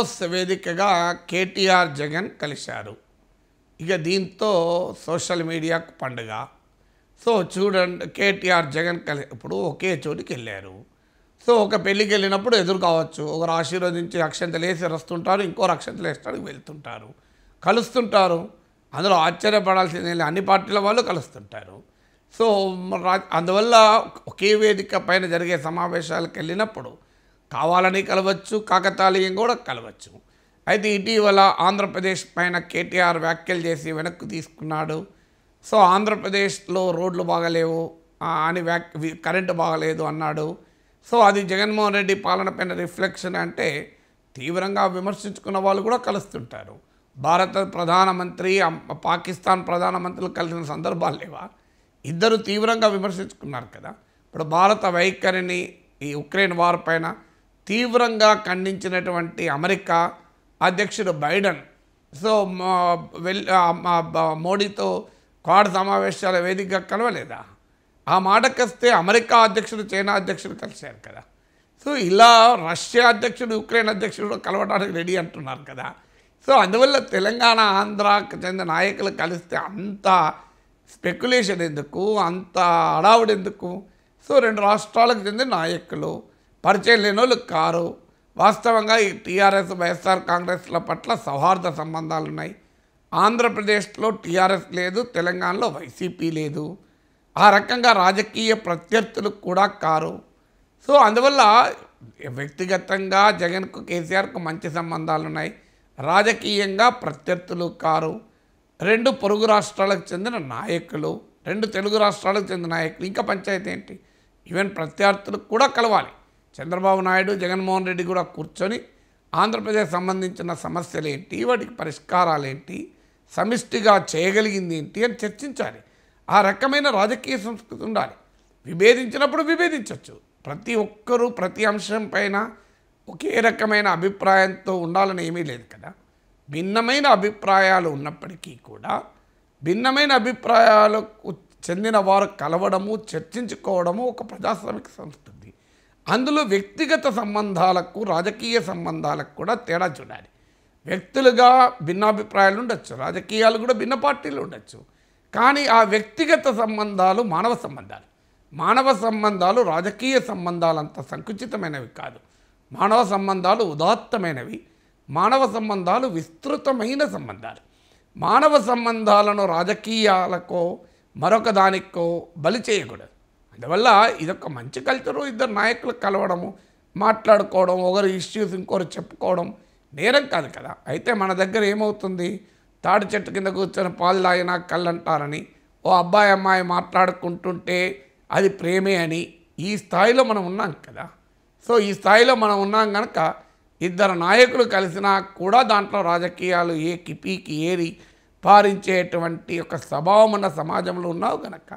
Dose వేదికగా కేటీఆర్ జగన్ కలిశారు. ఇక దీంతో సోషల్ మీడియాకు పండుగ. సో చూడండి, కేటీఆర్ జగన్ కలిసి ఇప్పుడు ఒకే చోటికి వెళ్ళారు. సో ఒక పెళ్ళికి వెళ్ళినప్పుడు ఎదురు కావచ్చు, ఒకరు ఆశీర్వదించి అక్షంతలు వేసి వస్తుంటారు, ఇంకోరు అక్షంతలు వేసడానికి వెళ్తుంటారు, కలుస్తుంటారు. అందులో ఆశ్చర్యపడాల్సిందే, అన్ని పార్టీల వాళ్ళు కలుస్తుంటారు. సో అందువల్ల ఒకే వేదిక పైన జరిగే సమావేశాలకు వెళ్ళినప్పుడు కావాలని కలవచ్చు, కాకతాళీయం కూడా కలవచ్చు. అయితే ఇటీవల ఆంధ్రప్రదేశ్ పైన కేటీఆర్ వ్యాఖ్యలు చేసి వెనక్కు తీసుకున్నాడు. సో ఆంధ్రప్రదేశ్లో రోడ్లు బాగలేవు అని కరెంటు బాగలేదు అన్నాడు. సో అది జగన్మోహన్ రెడ్డి పాలనపైన రిఫ్లెక్షన్. అంటే తీవ్రంగా విమర్శించుకున్న వాళ్ళు కూడా కలుస్తుంటారు. భారత ప్రధానమంత్రి పాకిస్తాన్ ప్రధానమంత్రులు కలిసిన సందర్భాలు లేవా? ఇద్దరు తీవ్రంగా విమర్శించుకున్నారు కదా. ఇప్పుడు భారత వైఖరిని ఈ ఉక్రెయిన్ వార్ పైన తీవ్రంగా ఖండించినటువంటి అమెరికా అధ్యక్షుడు బైడెన్ సో మోడీతో క్వాడ్ సమావేశాల వేదికగా కలవలేదా? ఆ మాటకొస్తే అమెరికా అధ్యక్షుడు చైనా అధ్యక్షుడు కలిశారు కదా. సో ఇలా రష్యా అధ్యక్షుడు ఉక్రెయిన్ అధ్యక్షుడు కలవడానికి రెడీ అంటున్నారు కదా. సో అందువల్ల తెలంగాణ ఆంధ్రాకు చెందిన నాయకులు కలిస్తే అంత స్పెక్యులేషన్ ఎందుకు, అంత అడావుడు ఎందుకు? సో రెండు రాష్ట్రాలకు చెందిన నాయకులు, పరిచయం లేని వాళ్ళు కారు. వాస్తవంగా ఈ టీఆర్ఎస్ వైఎస్ఆర్ కాంగ్రెస్ల పట్ల సౌహార్ద సంబంధాలు ఉన్నాయి. ఆంధ్రప్రదేశ్లో టీఆర్ఎస్ లేదు, తెలంగాణలో వైసీపీ లేదు, ఆ రకంగా రాజకీయ ప్రత్యర్థులు కూడా కారు. సో అందువల్ల వ్యక్తిగతంగా జగన్కు కేసీఆర్కు మంచి సంబంధాలు ఉన్నాయి, రాజకీయంగా ప్రత్యర్థులు కారు. రెండు పొరుగు రాష్ట్రాలకు చెందిన నాయకులు, రెండు తెలుగు రాష్ట్రాలకు చెందిన నాయకులు, ఇంకా పంచాయతీ ఏంటి? ఈవెన్ ప్రత్యర్థులకు కూడా కలవాలి. చంద్రబాబు నాయుడు జగన్మోహన్ రెడ్డి కూడా కూర్చొని ఆంధ్రప్రదేశ్ సంబంధించిన సమస్యలు ఏంటి, వాటికి పరిష్కారాలు ఏంటి, సమిష్టిగా చేయగలిగింది ఏంటి అని చర్చించాలి. ఆ రకమైన రాజకీయ సంస్కృతి ఉండాలి. విభేదించినప్పుడు విభేదించవచ్చు, ప్రతి ఒక్కరూ ప్రతి అంశం పైన ఒకే రకమైన అభిప్రాయంతో ఉండాలని ఏమీ లేదు కదా. భిన్నమైన అభిప్రాయాలు ఉన్నప్పటికీ కూడా భిన్నమైన అభిప్రాయాలకు చెందిన వారు కలవడము, చర్చించుకోవడము ఒక ప్రజాస్వామిక సంస్కృతి. అందులో వ్యక్తిగత సంబంధాలకు రాజకీయ సంబంధాలకు కూడా తేడా చూడాలి. వ్యక్తులుగా భిన్నాభిప్రాయాలు ఉండొచ్చు, రాజకీయాలు కూడా భిన్న పార్టీలు ఉండొచ్చు, కానీ ఆ వ్యక్తిగత సంబంధాలు మానవ సంబంధాలు. మానవ సంబంధాలు రాజకీయ సంబంధాలంత సంకుచితమైనవి కాదు. మానవ సంబంధాలు ఉదాత్తమైనవి, మానవ సంబంధాలు విస్తృతమైన సంబంధాలు. మానవ సంబంధాలను రాజకీయాలకో మరొక దానికో బలి చేయకూడదు. అందువల్ల ఇదొక మంచి కల్చరు. ఇద్దరు నాయకులు కలవడము, మాట్లాడుకోవడం, ఒకరి ఇష్యూస్ ఇంకోరు చెప్పుకోవడం నేరం కాదు కదా. అయితే మన దగ్గర ఏమవుతుంది, తాడి చెట్టు కింద కూర్చొని పాలు తాగినా కళ్ళంటారని, ఓ అబ్బాయి అమ్మాయి మాట్లాడుకుంటుంటే అది ప్రేమే అని ఈ స్థాయిలో మనం ఉన్నాం కదా. సో ఈ స్థాయిలో మనం ఉన్నాం కనుక ఇద్దరు నాయకులు కలిసినా కూడా దాంట్లో రాజకీయాలు ఏ కిపీకి ఏరి పారించేటువంటి ఒక స్వభావం ఉన్న సమాజంలో ఉన్నావు కనుక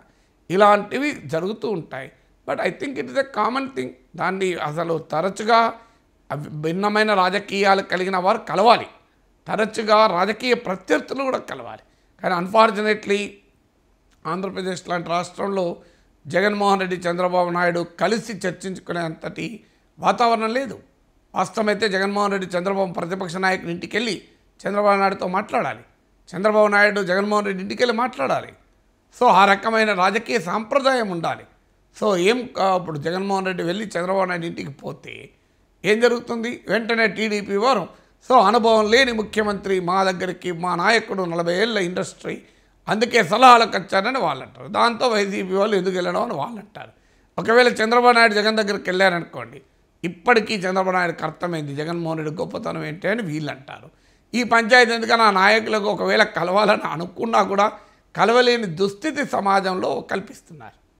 ఇలాంటివి జరుగుతూ ఉంటాయి. But I think it is a common thing. దాన్ని అసలు తరచుగా భిన్నమైన రాజకీయాలు కలిగిన వారు కలవాలి, తరచుగా రాజకీయ ప్రత్యర్థులు కూడా కలవాలి. కానీ అన్ఫార్చునేట్లీ ఆంధ్రప్రదేశ్ లాంటి రాష్ట్రంలో జగన్మోహన్ రెడ్డి చంద్రబాబు నాయుడు కలిసి చర్చించుకునే అంతటి వాతావరణం లేదు. వాస్తవమైతే జగన్మోహన్ రెడ్డి చంద్రబాబు ప్రతిపక్ష నాయకుడి ఇంటికి వెళ్ళి చంద్రబాబు నాయుడుతో మాట్లాడాలి, చంద్రబాబు నాయుడు జగన్మోహన్ రెడ్డి ఇంటికి వెళ్ళి మాట్లాడాలి. సో ఆ రకమైన రాజకీయ సాంప్రదాయం ఉండాలి. సో ఇప్పుడు జగన్మోహన్ రెడ్డి వెళ్ళి చంద్రబాబు నాయుడు ఇంటికి పోతే ఏం జరుగుతుంది? వెంటనే టీడీపీ వారు సో అనుభవం లేని ముఖ్యమంత్రి మా దగ్గరికి, మా నాయకుడు 40 ఏళ్ళ ఇండస్ట్రీ, అందుకే సలహాలకు వచ్చారని వాళ్ళు అంటారు. దాంతో వైసీపీ వాళ్ళు ఎందుకు వెళ్ళడం అని వాళ్ళు అంటారు. ఒకవేళ చంద్రబాబు నాయుడు జగన్ దగ్గరికి వెళ్ళారనుకోండి, ఇప్పటికీ చంద్రబాబు నాయుడుకి అర్థమైంది జగన్మోహన్ రెడ్డి గొప్పతనం ఏంటి అని వీళ్ళు అంటారు. ఈ పంచాయతీ ఎందుకని? ఆ నాయకులకు ఒకవేళ కలవాలని అనుకున్నా కూడా కలవలేని దుస్థితి సమాజంలో కల్పిస్తున్నారు.